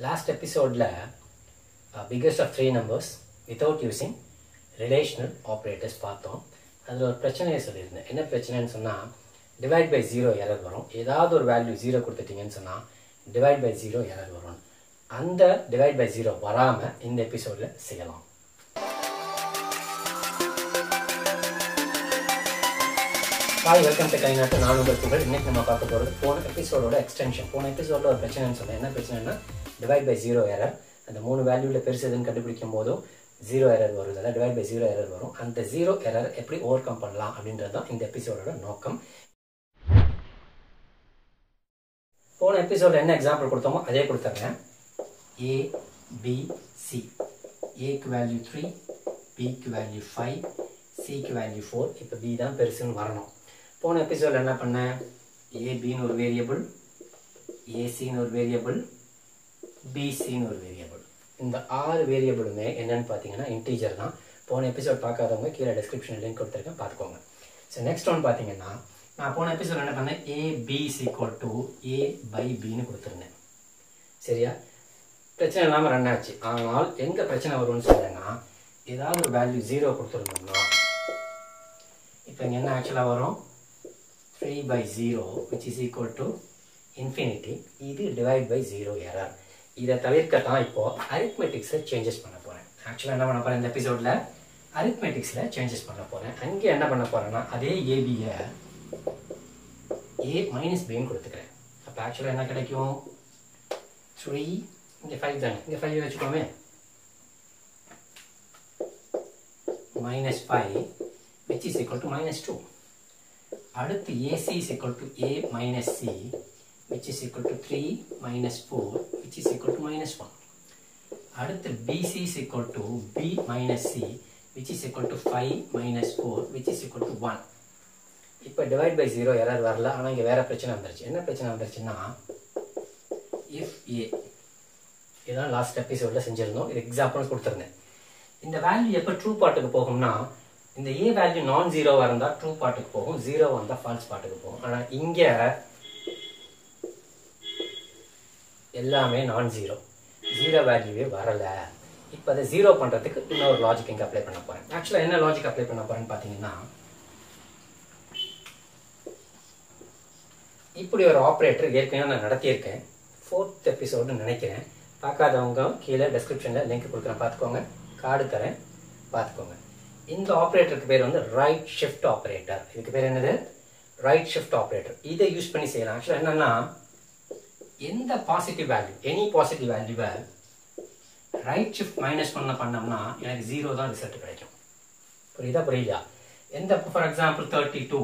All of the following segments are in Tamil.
Last episode la biggest of three numbers without using relational operators பார்த்தோம். அதில் ஒரு பிரச்சனையை சொல்லியிருந்தேன். என்ன பிரச்சனைன்னு சொன்னால் டிவைட் பை ஜீரோ எரர் வரும். ஏதாவது ஒரு வேல்யூ ஜீரோ கொடுத்துட்டீங்கன்னு சொன்னால் டிவைட் பை ஜீரோ எரர் வரும். அந்த டிவைட் பை ஜீரோ வராமல் இந்த எபிசோடில் செய்யலாம். Hi, welcome to கைநாட்டு. நான் உங்கள் புகழ். இன்றைக்கி நம்ம பார்க்க போகிறது போன எபிசோடோட எக்ஸ்டென்ஷன். போன எபிசோடில் ஒரு பிரச்சனைன்னு சொன்னேன். என்ன பிரச்சனைன்னா டிவைட் பை ஜீரோ எரர். அந்த மூணு வேல்யூவில் பெருசு எதுன்னு கண்டுபிடிக்கும் போதும் ஜீரோ எரர் வரும். அதில் டிவைட் பை ஜீரோ எரர் வரும். அந்த ஜீரோ எரர் எப்படி ஓவர் கம் பண்ணலாம் அப்படின்றது தான் இந்த எபிசோடோட நோக்கம். போன எபிசோடில் என்ன எக்ஸாம்பிள் கொடுத்தோமோ அதே கொடுத்துருக்கேன். A B C. ஏக்கு வேல்யூ 3, பிக்கு வேல்யூ 5, சிக்கு வேல்யூ 4. இப்போ பி தான் பெருசுன்னு வரணும். போன எபிசோடில் என்ன பண்ணேன், ஏபின்னு ஒரு வேரியபிள், ஏசின்னு ஒரு வேரியபிள், பிசின்னு ஒரு வேரியபிள். இந்த 6 வேரியபிளுமே என்னென்னு பார்த்தீங்கன்னா இன்டீஜர் தான். போன எபிசோட் பார்க்காதவங்க கீழே டிஸ்கிரிப்ஷனில் லிங்க் கொடுத்துருக்கேன், பார்த்துக்கோங்க. ஸோ நெக்ஸ்ட் ஒன் பார்த்தீங்கன்னா நான் போன எபிசோட் என்ன பண்ணேன், AB A பை பின்னு கொடுத்துருந்தேன். சரியா, பிரச்சனை இல்லாமல் ரன் ஆச்சு. ஆனால் எங்கே பிரச்சனை வரும்னு சொன்னேன்னா ஏதாவது ஒரு வேல்யூ ஜீரோ கொடுத்துருந்தோம்னா இப்போ இங்கே என்ன ஆக்சுவலாக வரும், 3 by 0 which is equal to infinity. இது divide by 0 error. இதை தவிர்க்கத்தான் இப்போ arithmetics-ல changes பண்ண போகிறேன். ஆக்சுவலாக என்ன பண்ண போகிறேன் இந்த எபிசோடில் arithmetics-ல changes பண்ண போகிறேன். அங்கே என்ன பண்ண போகிறேன்னா அதே ஏபியை A-Bன்னு கொடுத்துக்கிறேன். அப்போ ஆக்சுவலாக என்ன கிடைக்கும், 3 இங்கே 5 தானே, இங்கே 5 வச்சுக்கோமே, -5 which is equal to -2. அடுத்து AC is equal to A minus C which is equal to 3 minus 4 which is equal to -1. அடுத்து BC is equal to B minus C which is equal to 5 minus 4 which is equal to 1. இப்போ divide by 0 error வரல. ஆனால் இங்கே வேறு பிரச்சனை வந்துருச்சு. என்ன பிரச்சனை வந்துருச்சுன்னா if A, இதுதான் லாஸ்ட் எபிசோடில் செஞ்சுருந்தோம். இது எக்ஸாம்பிள் கொடுத்துருந்தேன். இந்த வேல்யூ எப்போ ட்ரூ பார்ட்டுக்கு போகும்னா இந்த A வேல்யூ நான் ஜீரோவாக இருந்தால் ட்ரூ பார்ட்டுக்கு போகும், ஜீரோவாக இருந்தால் ஃபால்ஸ் பார்ட்டுக்கு போகும். ஆனால் இங்கே எல்லாமே நான் ஜீரோ, ஜீரோ வேல்யூவே வரலை. இப்போ அதை ஜீரோ பண்ணுறதுக்கு இன்னொரு லாஜிக் இங்கே அப்ளை பண்ண போகிறேன். ஆக்சுவலாக என்ன லாஜிக் அப்ளை பண்ண போகிறேன்னு பார்த்தீங்கன்னா இப்படி ஒரு ஆப்ரேட்டர் ஏற்கனவே நான் நடத்தியிருக்கேன் 4th எபிசோடுன்னு நினைக்கிறேன். பார்க்காதவங்க கீழே டெஸ்கிரிப்ஷனில் லிங்க் கொடுக்குறேன், பார்த்துக்கோங்க, கார்டு தரேன், பார்த்துக்கோங்க. இந்த ஆப்ரேட்டருக்கு பேர் வந்து ரைட் ஷிஃப்ட் ஆப்ரேட்டர். இதுக்கு பேர் என்னது, ரைட் ஷிஃப்ட் ஆப்ரேட்டர். இதை யூஸ் பண்ணி செய்யலாம். ஆக்சுவலாக என்னன்னா எந்த பாசிட்டிவ் வேல்யூ, எனி பாசிட்டிவ் வேல்யூவை ரைட் ஷிஃப்ட் -1 பண்ணோம்னா எனக்கு 0 தான் ரிசல்ட் கிடைக்கும். புரியுதா, புரியுதா? எந்த, ஃபார் எக்ஸாம்பிள் 32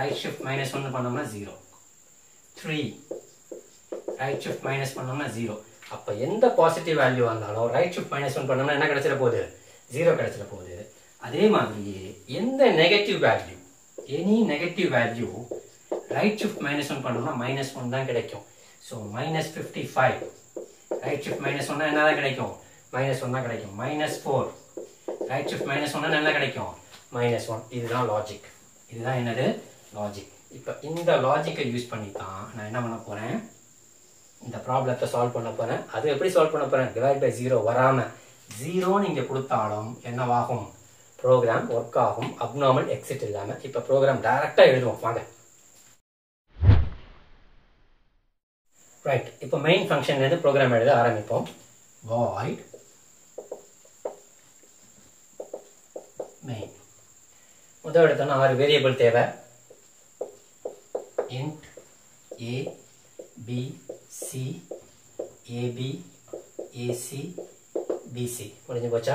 ரைட் ஷிஃப்ட் -1 பண்ணோம்னா 0, 3 ரைட் ஷிஃப்ட் மைனஸ் பண்ணோம்னா 0. அப்போ எந்த பாசிட்டிவ் வேல்யூ வந்தாலும் ரைட் ஷிஃப்ட் -1 பண்ணோம்னா என்ன கிடைச்சிட போகுது, ஜீரோ கிடைச்சிட போகுது. அதே மாதிரியே எந்த negative value, any negative value right shift -1 பண்ணோம்னா -1 தான் கிடைக்கும். ஸோ -55 ரைட் ஷிஃப்ட் -1 என்ன தான் கிடைக்கும், -1 தான் கிடைக்கும். -4 ரைட் ஷிஃப்ட் -1 என்ன கிடைக்கும், -1. இதுதான் லாஜிக். இதுதான் என்னது லாஜிக். இப்போ இந்த லாஜிக்கை யூஸ் பண்ணி தான் நான் என்ன பண்ண போகிறேன், இந்த ப்ராப்ளத்தை சால்வ் பண்ண போகிறேன். அது எப்படி சால்வ் பண்ண போகிறேன், டிவைட் பை 0 வராமல். ஜீரோன்னு இங்கே கொடுத்தாலும் என்னவாகும், ப்ரோக்ராம் ஒர்க் ஆகும், அப்நார்மல் எக்ஸிட் இல்லாமல். இப்போ ப்ரோக்ராம் டைரெக்டாக எழுதுவோம் வாங்க. ரைட், இப்போ மெயின் ஃபங்க்ஷன்லேருந்து ப்ரோக்ராம் எழுத ஆரம்பிப்போம். void main. முதல் எடுத்தோன்னா 6 வேரியபிள் தேவை. int A B C AB AC BC. முடிஞ்சு போச்சா?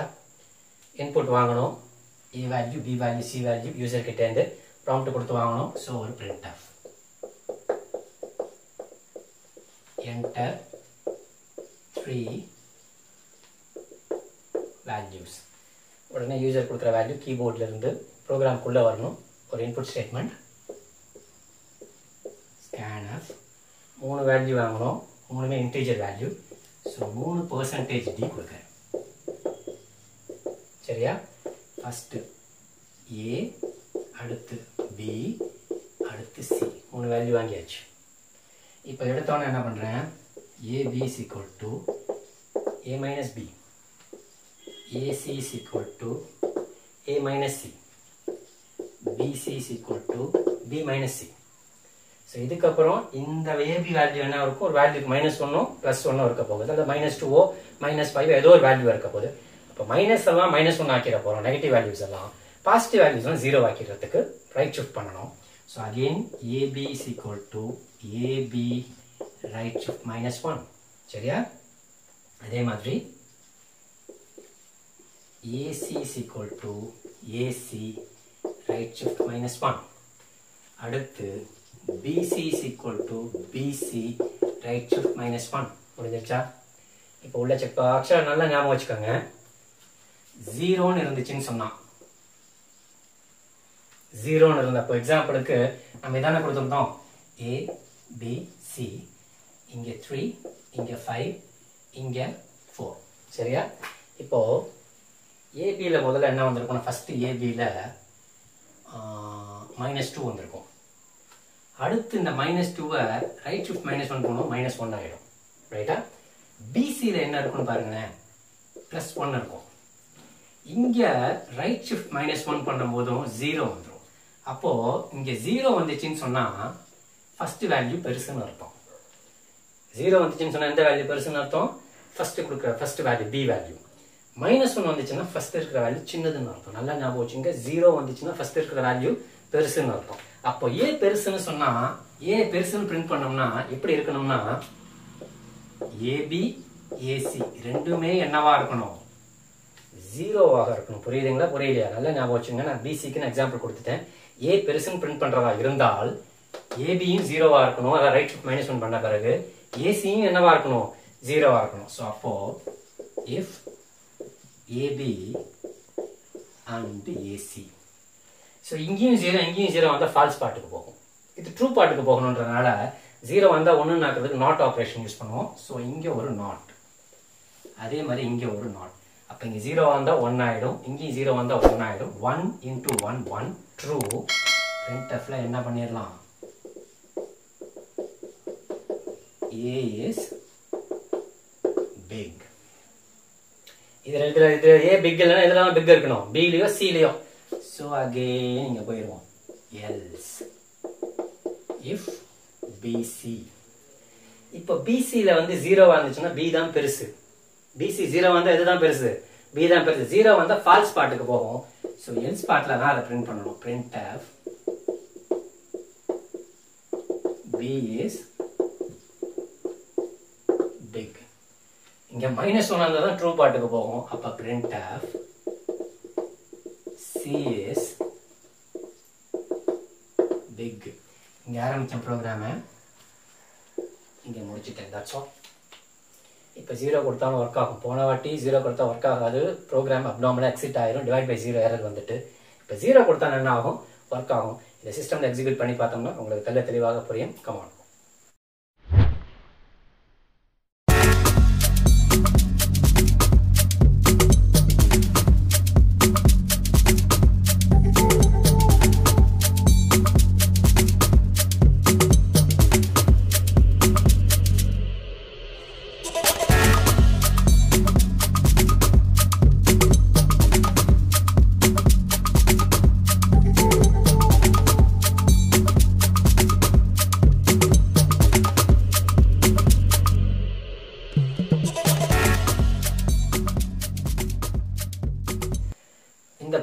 இன்புட் வாங்கணும், A value B value C value user கிட்டேருந்து ப்ராம்ப்ட் கொடுத்து வாங்கணும். ஸோ ஒரு பிரிண்ட் ஆஃப் என்டர் 3 வேல்யூஸ். உடனே யூசர் கொடுக்குற வேல்யூ கீபோர்ட்லேருந்து ப்ரோக்ராம்குள்ளே வரணும். ஒரு input statement scan of 3 value வாங்கணும். 3மே இன்டீஜர் வேல்யூ. ஸோ 3 % D கொடுக்குறேன். சரியா, ஃபஸ்ட்டு A, அடுத்து B, அடுத்து C. 3 வேல்யூ வாங்கியாச்சு. இப்போ எடுத்தோன்னே என்ன பண்ணுறேன், AB is equal to A minus B. AC is equal to A minus C. BC is equal to B minus C. So, this is the AB value value minus 1 plus 1 minus 2 minus 5 value minus minus 1 negative values positive values 0 right shift. So again AB is equal to AB right shift minus 1. Seriya? Adhe AC is equal to AC right shift minus 1. Aduthu BC is equal to BC right shift minus 1. Now, check the action. 0 is 0. For example, we have A, B, C. Inge 3, inge 5, inge 4. Now, AB la first AB la minus 2. In the minus 2 right shift minus 1 pono, minus 1 right? BC la plus 1 inga right shift minus 1 pono, 0 appo, inga 0 sonna, first value person 0 sonna, value person first value B value minus 1 chana, first value chinna 0 first value person. Now, if person sonna, A person print pannamna, eppadi irukkanumna AB, AC, rendume ennava irukkanum? 0 aga irukkanum. Puriyudengala, puriyalaya. Nalla njaapagam vechunga, na BC ku example koduthen. A person print pandradha irundal, AB um 0 aga irukkanum, adha right shift minus 1 panna peragu, AC um ennava irukkanum? 0 aga irukkanum. So appo if AB and AC. So, ingin 0 on the false part. It's true part. 0 on the 1 not operation use. So, inge oru not. Adhe mari inge oru not. Appo 0 on the 1 aidum, inge 0 on the 1 aidum. 1 into 1, 1 true. Print f la enna panniralam. A is big. A big illana bigger irukkanum. B liyo C liyo. So again, else if BC. Now BC is 0, B is persu. BC is 0, B is persu. 0 is false part. So else part la print pannanum. Printf B is big. Inga minus 1 is true part. Appa printf C is big. Program. That's all. Now 0 work out. 0 work out. Program abnormal exit divide by 0 error. Now 0 work out. The system execute pani paathamna. Come on.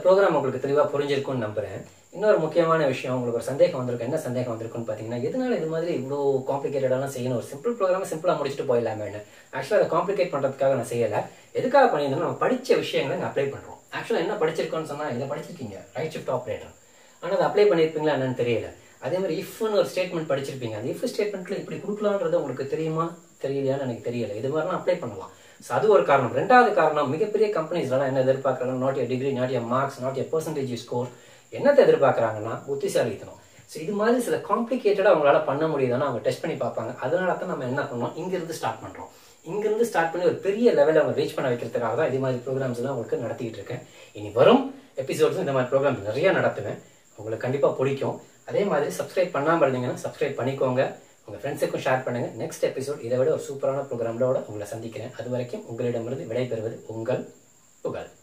Program உங்களுக்கு தெளிவா புரிஞ்சிருக்கும்னு நம்புறேன். இன்னொரு முக்கியமான விஷயம் உங்களுக்கு ஒரு சந்தேகம் வந்திருக்கும். என்ன சந்தேகம் வந்திருக்கும்னு பாத்தீங்கன்னா எதனால இது மாதிரி இவ்ளோ காம்ப்ளிகேட்டடா செய்யணும் ஒரு சிம்பிள் புரோகிராமை சிம்பிளா முடிச்சிட்டு போயிடலாமேன்னு. ஆக்சுவலா அதை காம்ப்ளிகேட் பண்றதுக்காக நான் செய்யல. எதுக்காக பண்ணினா நம்ம படிச்ச விஷயங்களை நான் அப்ளை பண்றோம். ஆக்சுவலா என்ன படிச்சிருக்கோம்னு சொன்னா இத படிச்சிருக்கீங்க ரைட் ஷிஃப்ட் ஆபரேட்டர். ஆனா அதை அப்ளை பண்ணிருப்பீங்களா என்னன்னு தெரியல. அதே மாதிரி if ன்னு ஒரு ஸ்டேட்மென்ட் படிச்சிருப்பீங்க. அந்த if ஸ்டேட்மென்ட்ல இப்படி குடுக்கலாம்ன்றது உங்களுக்கு தெரியுமா தெரியலையான்னு எனக்கு தெரியல. இது மாதிரி நான் அப்ளை பண்ணலாம். So that's one reason. Second reason, many companies are not your degree, not your marks, not your percentage you score. What they are looking for? So this is a complicated test. That's why we start from here. We start from here. We reach a big level. These programs are running. In the episodes, these programs are running. You will subscribe. Subscribe. உங்கள் ஃப்ரெண்ட்ஸுக்கும் ஷேர் பண்ணுங்கள். நெக்ஸ்ட் எபிசோட் இதை விட ஒரு சூப்பரான ப்ரோக்ராமோட உங்களை சந்திக்கிறேன். அது வரைக்கும் உங்களிடமிருந்து விடைபெறுவது உங்கள் புகழ்.